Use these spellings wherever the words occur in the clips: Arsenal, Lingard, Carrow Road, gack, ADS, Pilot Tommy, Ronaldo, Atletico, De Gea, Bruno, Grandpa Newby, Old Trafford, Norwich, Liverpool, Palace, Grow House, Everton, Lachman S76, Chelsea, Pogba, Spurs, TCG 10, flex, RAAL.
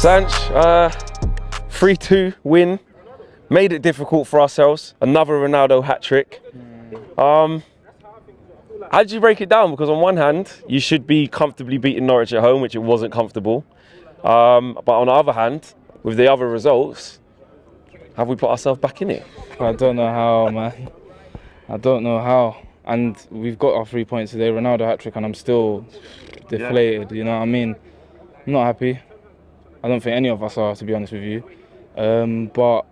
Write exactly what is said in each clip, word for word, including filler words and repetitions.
Sanch, uh, three two win. Made it difficult for ourselves. Another Ronaldo hat-trick. Um, how did you break it down? Because on one hand, you should be comfortably beating Norwich at home, which it wasn't comfortable. Um, but on the other hand, with the other results, have we put ourselves back in it? I don't know how, man. I don't know how. And we've got our three points today. Ronaldo hat-trick, and I'm still deflated, you know what I mean? I'm not happy. I don't think any of us are, to be honest with you. Um, but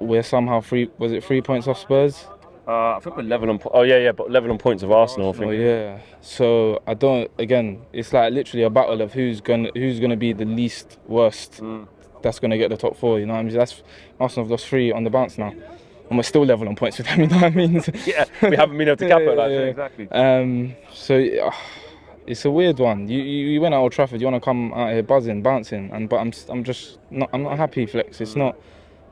we're somehow three, was it three points off Spurs? Uh, I think we're level on, oh yeah, yeah, but level on points of Arsenal, I think. Oh yeah, so I don't, again, it's like literally a battle of who's gonna, who's gonna be the least worst mm. that's gonna get the top four, you know what I mean? That's, Arsenal have lost three on the bounce now, and we're still level on points with them, you know what I mean? Yeah, we haven't been able to cap it, like, yeah, yeah. exactly. Um, so, uh, it's a weird one. You, you you went at Old Trafford. You want to come out here buzzing, bouncing, and but I'm I'm just not I'm not happy. Flex. It's not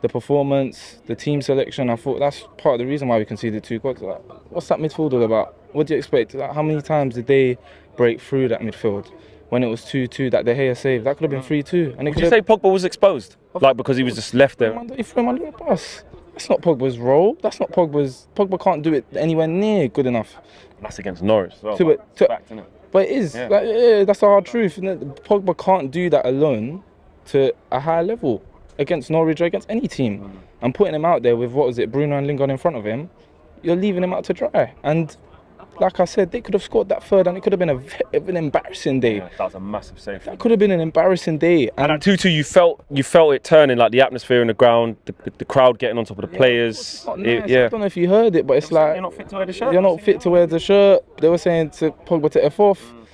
the performance, the team selection. I thought that's part of the reason why we conceded two goals. Like, what's that midfield all about? What do you expect? Like, how many times did they break through that midfield when it was two two? That De Gea saved. That could have been three two. And it could you say Pogba was exposed? Like because he was just left there. He threw him under the bus. That's not Pogba's role. That's not Pogba's. Pogba can't do it anywhere near good enough. And that's against Norwich. So to, like, to, fact, isn't it? But it is, yeah. Like, yeah, that's the hard truth. Pogba can't do that alone to a higher level against Norwich or against any team. Mm. And putting him out there with, what was it, Bruno and Lingard in front of him, you're leaving him out to dry. And like I said, they could have scored that third and it could have been, a, an embarrassing day. Yeah, that was a massive save. That could have been an embarrassing day. And, and at two two, you felt, you felt it turning, like the atmosphere in the ground, the, the, the crowd getting on top of the yeah, players. Nice. It, yeah. I don't know if you heard it, but it's like... You're not fit to wear the shirt. You're not fit to wear the shirt. They were saying to Pogba to F off. Mm.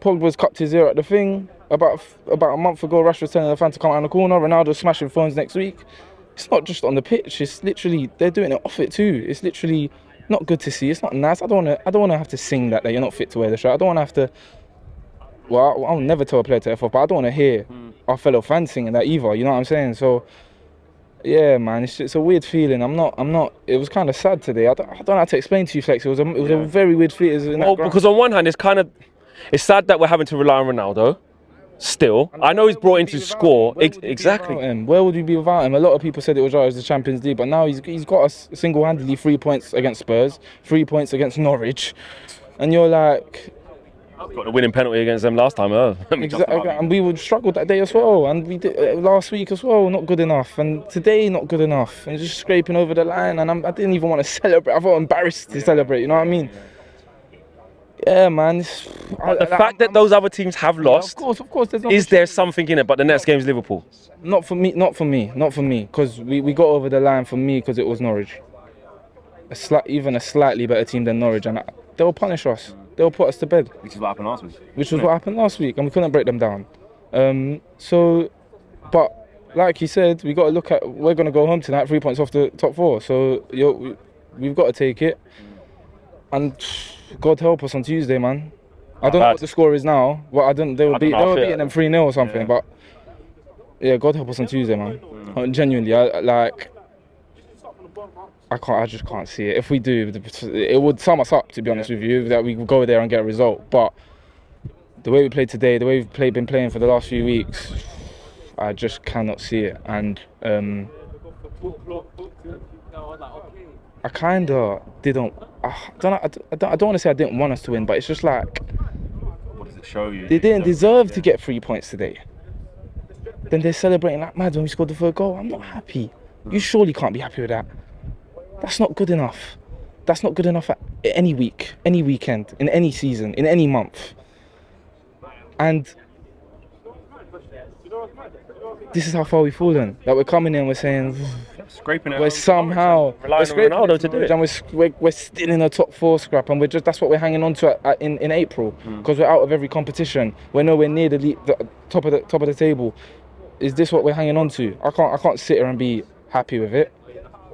Pogba's cupped his ear at the thing. About, about a month ago, Rashford's telling the fan to come out in the corner. Ronaldo's smashing phones next week. It's not just on the pitch. It's literally... They're doing it off it too. It's literally... Not good to see. It's not nice. I don't want to. I don't want to have to sing that that you're not fit to wear the shirt. I don't want to have to. Well, I, I'll never tell a player to F off, but I don't want to hear mm. our fellow fans singing that either. You know what I'm saying? So, yeah, man, it's, it's a weird feeling. I'm not. I'm not. It was kind of sad today. I don't, I don't know how to explain to you, Flex. It was. A, it was yeah. a very weird feeling. Well, because on one hand, it's kind of, it's sad that we're having to rely on Ronaldo. Still, and I know he's brought in to score. Where exactly. Where would we be without him? A lot of people said it was, oh, it was the Champions League, but now he's, he's got us single-handedly three points against Spurs, three points against Norwich, and you're like... Got the winning penalty against them last time. Oh. Exactly, and we would struggle that day as well, and we did, uh, last week as well, not good enough, and today not good enough, and just scraping over the line, and I'm, I didn't even want to celebrate. I felt embarrassed to celebrate, you know what I mean? Yeah, man. I, the I, fact I, that I'm, those other teams have lost, yeah, of course, of course, there's is there something in it? But the next game is Liverpool. Not for me, not for me, not for me. Because we, we got over the line for me because it was Norwich. A slight, even a slightly better team than Norwich. And I, they'll punish us. They'll put us to bed. Which is what happened last week. Which was yeah. what happened last week. And we couldn't break them down. Um, so, but like you said, we got to look at, we're going to go home tonight, three points off the top four. So you're, we, we've got to take it. And... God help us on Tuesday, man. I don't know what the score is now. Well, I don't. They were beating them three nil or something. Yeah. But yeah, God help us on Tuesday, man. Mm. Genuinely, I, like I can't. I just can't see it. If we do, it would sum us up. To be honest yeah. with you, that we would go there and get a result. But the way we played today, the way we've played, been playing for the last few weeks, I just cannot see it. And um, I kind of didn't. I don't, I, don't, I don't want to say I didn't want us to win, but it's just like... What does it show you? They didn't deserve to get three points today. Then they're celebrating like mad when we scored the third goal. I'm not happy. You surely can't be happy with that. That's not good enough. That's not good enough at any week, any weekend, in any season, in any month. And this is how far we've fallen. That we're coming in, we're saying... Scraping it we're somehow relying we're on Ronaldo to do it, and we're, we're, we're still in a top four scrap, and we're just that's what we're hanging on to at, at, in in April because mm. we're out of every competition. We're nowhere near the, the top of the top of the table. Is this what we're hanging on to? I can't I can't sit here and be happy with it,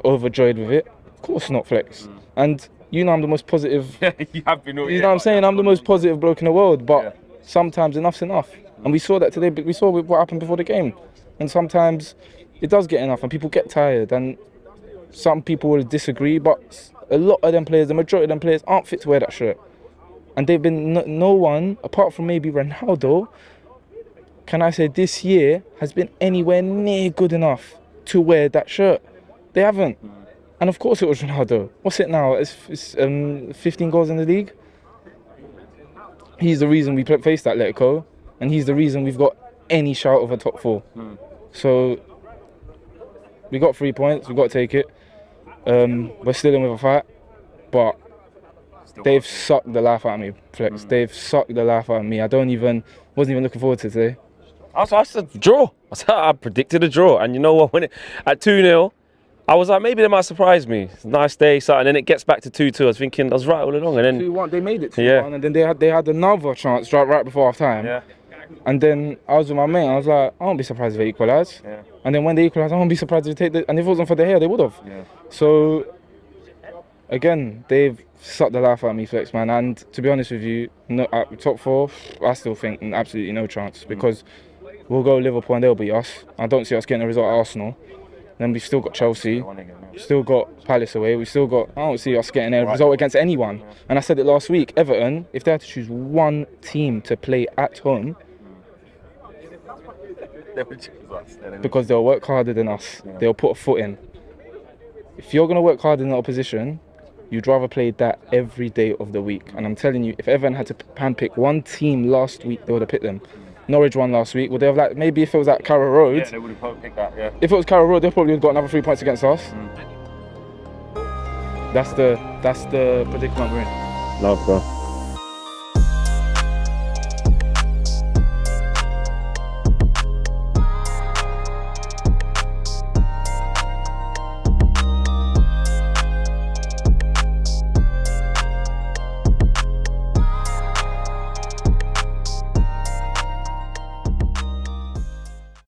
overjoyed with it. Of course not, Flex. Mm. And you know I'm the most positive. you have been. You know what I'm saying? I'm the most positive bloke in the world, but yeah. sometimes enough's enough, and we saw that today. But we saw what happened before the game, and sometimes. It does get enough and people get tired and some people will disagree, but a lot of them players, the majority of them players aren't fit to wear that shirt. And they've been, no, no one, apart from maybe Ronaldo, can I say this year has been anywhere near good enough to wear that shirt. They haven't. And of course it was Ronaldo. What's it now? It's, it's um, fifteen goals in the league. He's the reason we faced Atletico, and he's the reason we've got any shout of a top four. Mm. So we got three points. We've got to take it. Um, we're still in with a fight, but still they've watching. sucked the life out of me, Flex. Mm. They've sucked the life out of me. I don't even wasn't even looking forward to today. I was, I said draw. I, said, I predicted a draw, and you know what? When it at two nil. I was like, maybe they might surprise me. It's a nice day, so, and then it gets back to two two. I was thinking, I was right all along. And then two one, they made it two one, yeah. And then they had, they had another chance right, right before half time. Yeah. And then I was with my mate, I was like, I won't be surprised if they equalise. Yeah. And then when they equalise, I won't be surprised if they take the... And if it wasn't for De Gea, they would have. Yeah. So, again, they've sucked the life out of me, Flex, man. And to be honest with you, no, at top four, I still think absolutely no chance. Because mm. we'll go Liverpool and they'll beat us. I don't see us getting a result at Arsenal. Then we've still got Chelsea, still got Palace away, we've still got, I don't see us getting a result against anyone. And I said it last week, Everton, if they had to choose one team to play at home, because they'll work harder than us, they'll put a foot in. If you're going to work harder than the opposition, you'd rather play that every day of the week. And I'm telling you, if Everton had to handpick one team last week, they would have picked them. Norwich won last week. Would they have, like, maybe if it was at Carrow Road? Yeah, they would have probably picked that, yeah. If it was Carrow Road, they probably would have got another three points against us. Mm. That's the that's the predicament we're in. Love, bro.